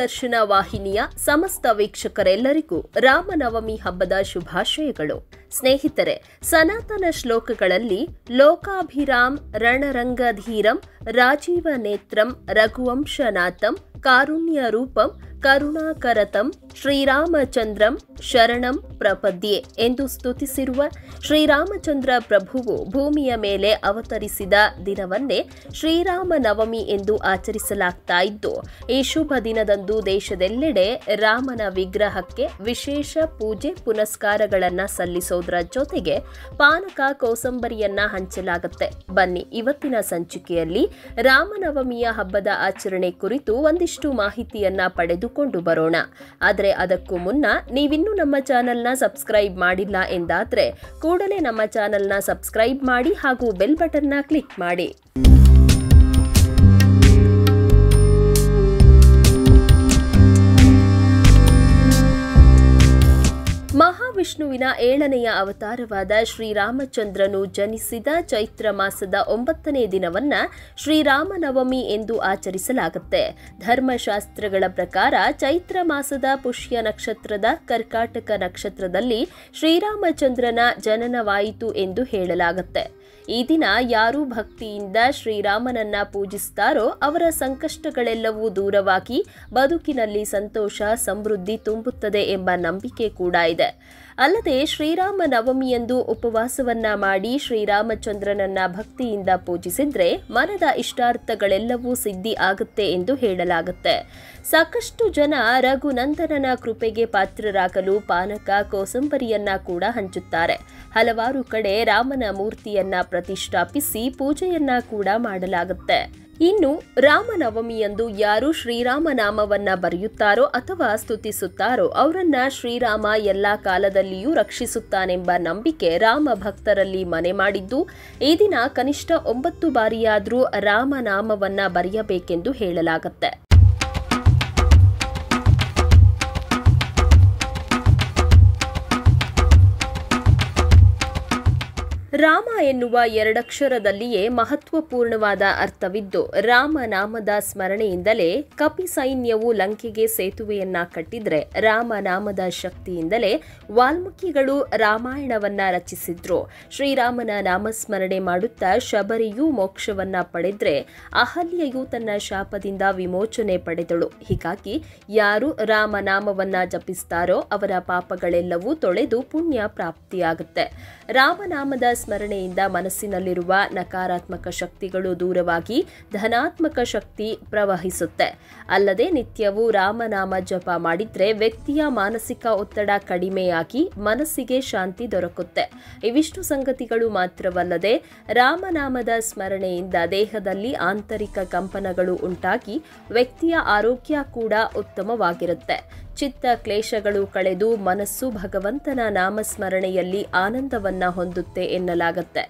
ದರ್ಶನ ವಾಹಿನಿಯ ಸಮಸ್ತ ವೀಕ್ಷಕರೆಲ್ಲರಿಗೂ ರಾಮನವಮಿ ಹಬ್ಬದ ಶುಭಾಶಯಗಳು. ಸ್ನೇಹಿತರೆ, ಸನಾತನ ಶ್ಲೋಕಗಳಲ್ಲಿ ಲೋಕಾಭಿರಾಮ ರಣರಂಗಧೀರಂ ರಾಜೀವ ನೇತ್ರಂ ರಘುವಂಶನಾಥಂ ಕಾರುಣ್ಯ ರೂಪಂ ಕರುಣಾಕರತಂ ಶ್ರೀರಾಮಚಂದ್ರಂ ಶರಣಂ ಪ್ರಪದ್ಯೆ ಎಂದು ಸ್ತುತಿಸಿರುವ ಶ್ರೀರಾಮಚಂದ್ರ ಪ್ರಭುವು ಭೂಮಿಯ ಮೇಲೆ ಅವತರಿಸಿದ ದಿನವನ್ನೇ ಶ್ರೀರಾಮನವಮಿ ಎಂದು ಆಚರಿಸಲಾಗ್ತಾ ಇದ್ದು, ಈ ಶುಭ ದಿನದಂದು ದೇಶದೆಲ್ಲೆಡೆ ರಾಮನ ವಿಗ್ರಹಕ್ಕೆ ವಿಶೇಷ ಪೂಜೆ ಪುನಸ್ಕಾರಗಳನ್ನು ಸಲ್ಲಿಸೋದರ ಜೊತೆಗೆ ಪಾನಕ ಕೋಸಂಬರಿಯನ್ನ ಹಂಚಲಾಗುತ್ತೆ. ಬನ್ನಿ, ಇವತ್ತಿನ ಸಂಚಿಕೆಯಲ್ಲಿ ರಾಮನವಮಿಯ ಹಬ್ಬದ ಆಚರಣೆ ಕುರಿತು ಒಂದಿಷ್ಟು ಮಾಹಿತಿಯನ್ನ ಪಡೆದುಕೊಂಡು ಬರೋಣ. ಆದರೆ ಅದಕ್ಕೂ ಮುನ್ನ ನೀವಿನ್ನೂ ನಮ್ಮ ಚಾನೆಲ್ನ ಸಬ್ಸ್ಕ್ರೈಬ್ ಮಾಡಿಲ್ಲ ಎಂದಾದರೆ ಕೂಡಲೇ ನಮ್ಮ ಚಾನೆಲ್ನ ಸಬ್ಸ್ಕ್ರೈಬ್ ಮಾಡಿ ಹಾಗೂ ಬೆಲ್ ಬಟನ್ನ ಕ್ಲಿಕ್ ಮಾಡಿ. ಮಹಾವಿಷ್ಣುವಿನ 7ನೇಯ ಅವತಾರವಾದ ಶ್ರೀರಾಮಚಂದ್ರನು ಜನಿಸಿದ ಚೈತ್ರ ಮಾಸದ 9ನೇ ದಿನವನ್ನ ಶ್ರೀರಾಮನವಮಿ ಎಂದು ಆಚರಿಸಲಾಗುತ್ತೆ. ಧರ್ಮಶಾಸ್ತ್ರಗಳ ಪ್ರಕಾರ ಚೈತ್ರ ಮಾಸದ ಪುಷ್ಯ ನಕ್ಷತ್ರದ ಕರ್ಕಾಟಕ ನಕ್ಷತ್ರದಲ್ಲಿ ಶ್ರೀರಾಮಚಂದ್ರನ ಜನನವಾಯಿತು ಎಂದು ಹೇಳಲಾಗುತ್ತೆ. ಈ ದಿನ ಯಾರು ಭಕ್ತಿಯಿಂದ ಶ್ರೀರಾಮನನ್ನ ಪೂಜಿಸ್ತಾರೋ ಅವರ ಸಂಕಷ್ಟಗಳೆಲ್ಲವೂ ದೂರವಾಗಿ ಬದುಕಿನಲ್ಲಿ ಸಂತೋಷ, ಸಮೃದ್ಧಿ ತುಂಬುತ್ತದೆ ಎಂಬ ನಂಬಿಕೆ ಕೂಡ ಇದೆ. ಅಲ್ಲದೆ ಶ್ರೀರಾಮ ನವಮಿಯಂದು ಉಪವಾಸವನ್ನ ಮಾಡಿ ಶ್ರೀರಾಮಚಂದ್ರನನ್ನ ಭಕ್ತಿಯಿಂದ ಪೂಜಿಸಿದ್ರೆ ಮನದ ಇಷ್ಟಾರ್ಥಗಳೆಲ್ಲವೂ ಸಿದ್ಧಿ ಆಗುತ್ತೆ ಎಂದು ಹೇಳಲಾಗುತ್ತೆ. ಸಾಕಷ್ಟು ಜನ ರಘುನಂದನನ ಕೃಪೆಗೆ ಪಾತ್ರರಾಗಲು ಪಾನಕ ಕೋಸಂಬರಿಯನ್ನ ಕೂಡ ಹಂಚುತ್ತಾರೆ. ಹಲವಾರು ಕಡೆ ರಾಮನ ಮೂರ್ತಿಯನ್ನ ಪ್ರತಿಷ್ಠಾಪಿಸಿ ಪೂಜೆಯನ್ನ ಕೂಡ ಮಾಡಲಾಗುತ್ತೆ. ಇನ್ನು ರಾಮನವಮಿಯಂದು ಯಾರು ಶ್ರೀರಾಮನಾಮವನ್ನು ಬರೆಯುತ್ತಾರೋ ಅಥವಾ ಸ್ತುತಿಸುತ್ತಾರೋ ಅವರನ್ನ ಶ್ರೀರಾಮ ಎಲ್ಲ ಕಾಲದಲ್ಲಿಯೂ ರಕ್ಷಿಸುತ್ತಾನೆಂಬ ನಂಬಿಕೆ ರಾಮ ಭಕ್ತರಲ್ಲಿ ಮನೆ ಮಾಡಿದ್ದು, ಈ ದಿನ ಕನಿಷ್ಠ 9 ಬಾರಿಯಾದರೂ ರಾಮನಾಮವನ್ನು ಬರೆಯಬೇಕೆಂದು ಹೇಳಲಾಗುತ್ತೆ. ರಾಮ ಎನ್ನುವ 2 ಅಕ್ಷರದಲ್ಲಿಯೇ ಮಹತ್ವಪೂರ್ಣವಾದ ಅರ್ಥವಿದ್ದು, ರಾಮನಾಮದ ಸ್ಮರಣೆಯಿಂದಲೇ ಕಪಿ ಸೈನ್ಯವು ಲಂಕೆಗೆ ಸೇತುವೆಯನ್ನ ಕಟ್ಟಿದ್ರೆ, ರಾಮನಾಮದ ಶಕ್ತಿಯಿಂದಲೇ ವಾಲ್ಮೀಕಿಗಳು ರಾಮಾಯಣವನ್ನ ರಚಿಸಿದ್ರು, ಶ್ರೀರಾಮನ ನಾಮಸ್ಮರಣೆ ಮಾಡುತ್ತಾ ಶಬರಿಯು ಮೋಕ್ಷವನ್ನ ಪಡೆದ್ರೆ, ಅಹಲ್ಯೆಯು ತನ್ನ ಶಾಪದಿಂದ ವಿಮೋಚನೆ ಪಡೆದಳು. ಹೀಗಾಗಿ ಯಾರು ರಾಮನಾಮವನ್ನ ಜಪಿಸ್ತಾರೋ ಅವರ ಪಾಪಗಳೆಲ್ಲವೂ ತೊಳೆದು ಪುಣ್ಯ ಪ್ರಾಪ್ತಿಯಾಗುತ್ತೆ. ರಾಮನಾಮದ ಸ್ಮರಣೆಯಿಂದ ಮನಸ್ಸಿನಲ್ಲಿರುವ ನಕಾರಾತ್ಮಕ ಶಕ್ತಿಗಳು ದೂರವಾಗಿ ಧನಾತ್ಮಕ ಶಕ್ತಿ ಪ್ರವಹಿಸುತ್ತೆ. ಅಲ್ಲದೆ ನಿತ್ಯವೂ ರಾಮನಾಮ ಜಪ ಮಾಡಿದ್ರೆ ವ್ಯಕ್ತಿಯ ಮಾನಸಿಕ ಒತ್ತಡ ಕಡಿಮೆಯಾಗಿ ಮನಸ್ಸಿಗೆ ಶಾಂತಿ ದೊರಕುತ್ತೆ. ಇವಿಷ್ಟು ಸಂಗತಿಗಳು ಮಾತ್ರವಲ್ಲದೆ ರಾಮನಾಮದ ಸ್ಮರಣೆಯಿಂದ ದೇಹದಲ್ಲಿ ಆಂತರಿಕ ಕಂಪನಗಳು ಉಂಟಾಗಿ ವ್ಯಕ್ತಿಯ ಆರೋಗ್ಯ ಕೂಡ ಉತ್ತಮವಾಗಿರುತ್ತೆ. ಚಿತ್ತ ಕ್ಲೇಶಗಳು ಕಳೆದು ಮನಸ್ಸು ಭಗವಂತನ ನಾಮಸ್ಮರಣೆಯಲ್ಲಿ ಆನಂದವನ್ನ ಹೊಂದುತ್ತೆ ಎನ್ನಲಾಗುತ್ತೆ.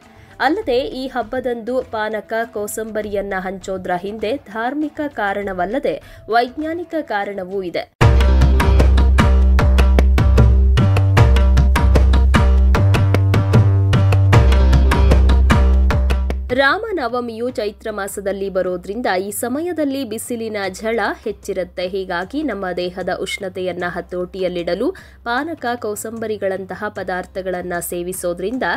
ಅಲ್ಲದೆ ಈ ಹಬ್ಬದಂದು ಪಾನಕ ಕೋಸಂಬರಿಯನ್ನ ಹಂಚೋದ್ರ ಹಿಂದೆ ಧಾರ್ಮಿಕ ಕಾರಣವಲ್ಲದೆ ವೈಜ್ಞಾನಿಕ ಕಾರಣವೂ ಇದೆ. ರಾಮನವಮಿಯು ಚೈತ್ರ ಮಾಸದಲ್ಲಿ ಬರೋದ್ರಿಂದ ಈ ಸಮಯದಲ್ಲಿ ಬಿಸಿಲಿನ ಝಳ ಹೆಚ್ಚಿರುತ್ತೆ. ಹೀಗಾಗಿ ನಮ್ಮ ದೇಹದ ಉಷ್ಣತೆಯನ್ನು ಹತೋಟಿಯಲ್ಲಿಡಲು ಪಾನಕ ಕೋಸಂಬರಿಗಳಂತಹ ಪದಾರ್ಥಗಳನ್ನು ಸೇವಿಸೋದ್ರಿಂದ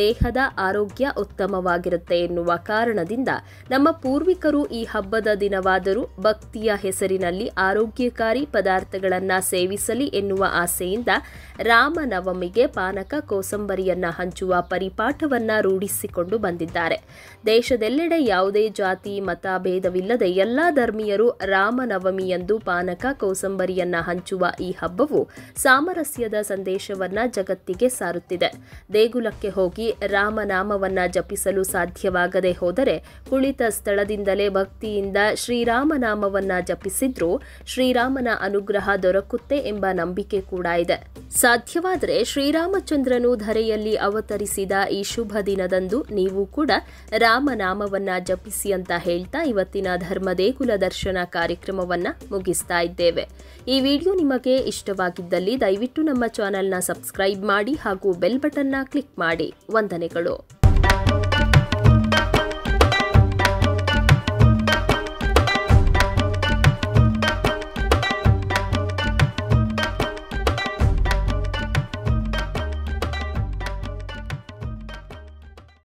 ದೇಹದ ಆರೋಗ್ಯ ಉತ್ತಮವಾಗಿರುತ್ತೆ ಎನ್ನುವ ಕಾರಣದಿಂದ ನಮ್ಮ ಪೂರ್ವಿಕರು ಈ ಹಬ್ಬದ ದಿನವಾದರೂ ಭಕ್ತಿಯ ಹೆಸರಿನಲ್ಲಿ ಆರೋಗ್ಯಕಾರಿ ಪದಾರ್ಥಗಳನ್ನು ಸೇವಿಸಲಿ ಎನ್ನುವ ಆಸೆಯಿಂದ ರಾಮನವಮಿಗೆ ಪಾನಕ ಕೋಸಂಬರಿಯನ್ನು ಹಂಚುವ ಪರಿಪಾಠವನ್ನು ರೂಢಿಸಿಕೊಂಡು ಬಂದಿದ್ದಾರೆ. ದೇಶದೆಲ್ಲೆಡೆ ಯಾವುದೇ ಜಾತಿ ಮತ ಭೇದವಿಲ್ಲದೆ ಎಲ್ಲ ಧರ್ಮೀಯರು ರಾಮನವಮಿಯಂದು ಪಾನಕ ಕೋಸಂಬರಿಯನ್ನ ಹಂಚುವ ಈ ಹಬ್ಬವು ಸಾಮರಸ್ಯದ ಸಂದೇಶವನ್ನ ಜಗತ್ತಿಗೆ ಸಾರುತ್ತಿದೆ. ದೇಗುಲಕ್ಕೆ ಹೋಗಿ ರಾಮನಾಮವನ್ನ ಜಪಿಸಲು ಸಾಧ್ಯವಾಗದೆ ಹೋದರೆ ಕುಳಿತ ಸ್ಥಳದಿಂದಲೇ ಭಕ್ತಿಯಿಂದ ಶ್ರೀರಾಮನಾಮವನ್ನ ಜಪಿಸಿದ್ರೂ ಶ್ರೀರಾಮನ ಅನುಗ್ರಹ ದೊರಕುತ್ತೆ ಎಂಬ ನಂಬಿಕೆ ಕೂಡ ಇದೆ. ಸಾಧ್ಯವಾದರೆ ಶ್ರೀರಾಮಚಂದ್ರನು ಧರೆಯಲ್ಲಿ ಅವತರಿಸಿದ ಈ ಶುಭ ದಿನದಂದು ನೀವು ಕೂಡ ರಾಮನಾಮವನ್ನ ಜಪಿಸಿ ಅಂತ ಹೇಳ್ತಾ ಇವತ್ತಿನ ಧರ್ಮ ದೇಗುಲ ದರ್ಶನ ಕಾರ್ಯಕ್ರಮವನ್ನ ಮುಗಿಸ್ತಾ ಇದ್ದೇವೆ. ಈ ವಿಡಿಯೋ ನಿಮಗೆ ಇಷ್ಟವಾಗಿದ್ದಲ್ಲಿ ದಯವಿಟ್ಟು ನಮ್ಮ ಚಾನೆಲ್ನ ಸಬ್ಸ್ಕ್ರೈಬ್ ಮಾಡಿ ಹಾಗೂ ಬೆಲ್ ಬಟನ್ನ ಕ್ಲಿಕ್ ಮಾಡಿ. ವಂದನೆಗಳು.